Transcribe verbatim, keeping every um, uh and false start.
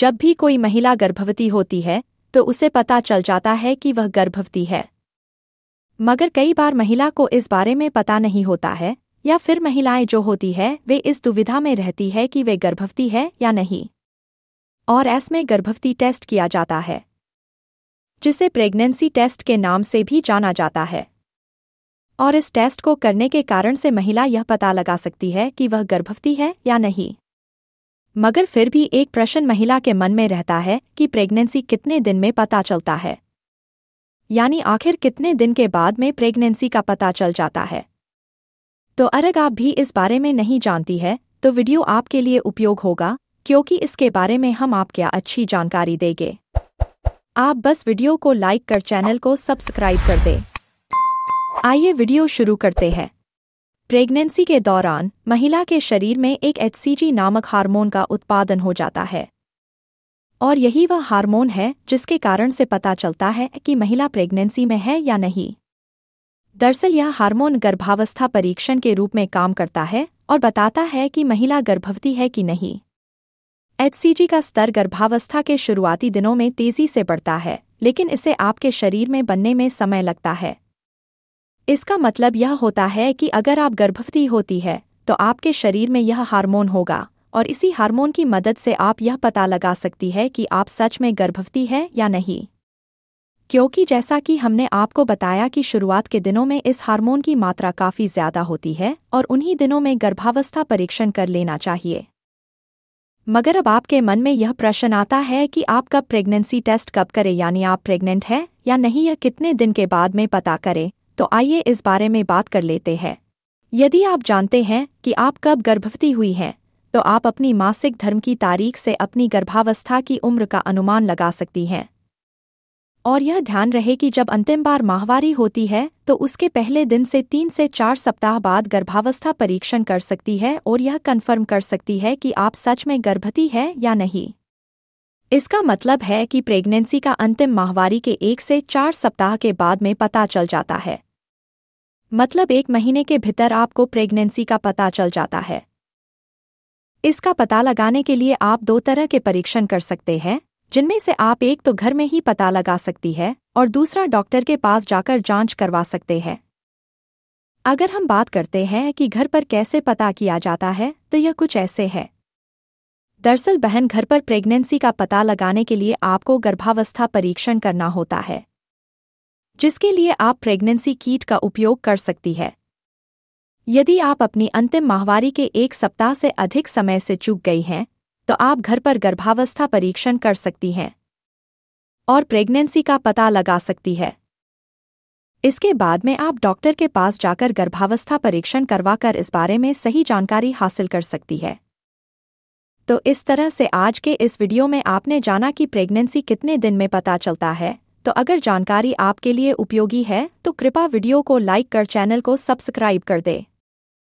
जब भी कोई महिला गर्भवती होती है तो उसे पता चल जाता है कि वह गर्भवती है, मगर कई बार महिला को इस बारे में पता नहीं होता है, या फिर महिलाएं जो होती है वे इस दुविधा में रहती है कि वे गर्भवती है या नहीं, और इसमें गर्भवती टेस्ट किया जाता है जिसे प्रेगनेंसी टेस्ट के नाम से भी जाना जाता है। और इस टेस्ट को करने के कारण से महिला यह पता लगा सकती है कि वह गर्भवती है या नहीं, मगर फिर भी एक प्रश्न महिला के मन में रहता है कि प्रेगनेंसी कितने दिन में पता चलता है, यानी आखिर कितने दिन के बाद में प्रेगनेंसी का पता चल जाता है। तो अगर आप भी इस बारे में नहीं जानती है तो वीडियो आपके लिए उपयोग होगा, क्योंकि इसके बारे में हम आपको अच्छी जानकारी देंगे। आप बस वीडियो को लाइक कर चैनल को सब्सक्राइब कर दें। आइए वीडियो शुरू करते हैं। प्रेगनेंसी के दौरान महिला के शरीर में एक एचसीजी नामक हार्मोन का उत्पादन हो जाता है, और यही वह हार्मोन है जिसके कारण से पता चलता है कि महिला प्रेगनेंसी में है या नहीं। दरअसल यह हार्मोन गर्भावस्था परीक्षण के रूप में काम करता है और बताता है कि महिला गर्भवती है कि नहीं। एचसीजी का स्तर गर्भावस्था के शुरुआती दिनों में तेजी से बढ़ता है, लेकिन इसे आपके शरीर में बनने में समय लगता है। इसका मतलब यह होता है कि अगर आप गर्भवती होती है तो आपके शरीर में यह हार्मोन होगा, और इसी हार्मोन की मदद से आप यह पता लगा सकती है कि आप सच में गर्भवती है या नहीं, क्योंकि जैसा कि हमने आपको बताया कि शुरुआत के दिनों में इस हार्मोन की मात्रा काफ़ी ज़्यादा होती है और उन्हीं दिनों में गर्भावस्था परीक्षण कर लेना चाहिए। मगर अब आपके मन में यह प्रश्न आता है कि आप कब प्रेगनेंसी टेस्ट कब करें, यानी आप प्रेग्नेंट है या नहीं यह कितने दिन के बाद में पता करें। तो आइए इस बारे में बात कर लेते हैं। यदि आप जानते हैं कि आप कब गर्भवती हुई हैं तो आप अपनी मासिक धर्म की तारीख से अपनी गर्भावस्था की उम्र का अनुमान लगा सकती हैं। और यह ध्यान रहे कि जब अंतिम बार माहवारी होती है तो उसके पहले दिन से तीन से चार सप्ताह बाद गर्भावस्था परीक्षण कर सकती है और यह कंफर्म कर सकती है कि आप सच में गर्भवती है या नहीं। इसका मतलब है कि प्रेगनेंसी का अंतिम माहवारी के एक से चार सप्ताह के बाद में पता चल जाता है, मतलब एक महीने के भीतर आपको प्रेगनेंसी का पता चल जाता है। इसका पता लगाने के लिए आप दो तरह के परीक्षण कर सकते हैं, जिनमें से आप एक तो घर में ही पता लगा सकती है और दूसरा डॉक्टर के पास जाकर जांच करवा सकते हैं। अगर हम बात करते हैं कि घर पर कैसे पता किया जाता है तो यह कुछ ऐसे है। दरअसल बहन, घर पर प्रेगनेंसी का पता लगाने के लिए आपको गर्भावस्था परीक्षण करना होता है, जिसके लिए आप प्रेगनेंसी किट का उपयोग कर सकती है। यदि आप अपनी अंतिम माहवारी के एक सप्ताह से अधिक समय से चूक गई हैं तो आप घर पर गर्भावस्था परीक्षण कर सकती हैं और प्रेगनेंसी का पता लगा सकती है। इसके बाद में आप डॉक्टर के पास जाकर गर्भावस्था परीक्षण करवाकर इस बारे में सही जानकारी हासिल कर सकती है। तो इस तरह से आज के इस वीडियो में आपने जाना कि प्रेगनेंसी कितने दिन में पता चलता है। तो अगर जानकारी आपके लिए उपयोगी है तो कृपया वीडियो को लाइक कर चैनल को सब्सक्राइब कर दें।